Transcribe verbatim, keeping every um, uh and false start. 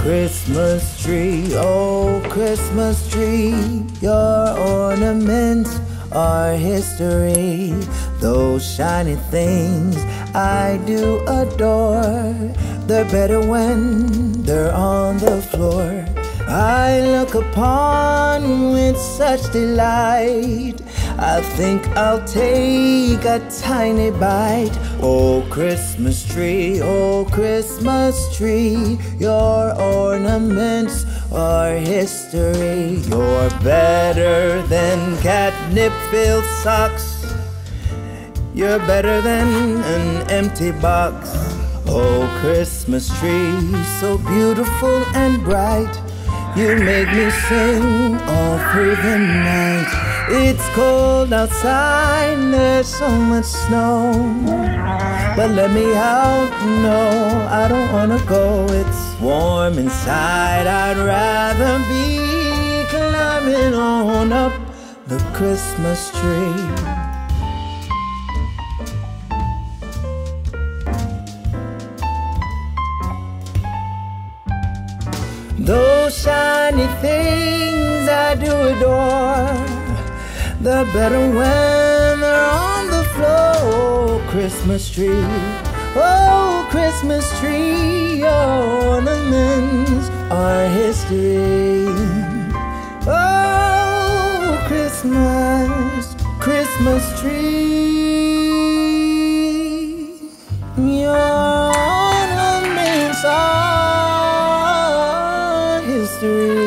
Christmas tree, oh Christmas tree, your ornaments are history. Those shiny things I do adore, they're better when they're on the floor. I look upon with such delight, I think I'll take a tiny bite. Oh Christmas tree, oh Christmas tree, your ornaments are history. You're better than catnip-filled socks, you're better than an empty box. Oh Christmas tree, so beautiful and bright, you make me sing all through the night. It's cold outside, there's so much snow, but let me out, no, I don't wanna go. It's warm inside, I'd rather be climbing on up the Christmas tree. Those shiny things I do adore, they're better when they're on the floor. Oh, Christmas tree, oh, Christmas tree, your ornaments are history. Oh, Christmas, Christmas tree, your ornaments are history.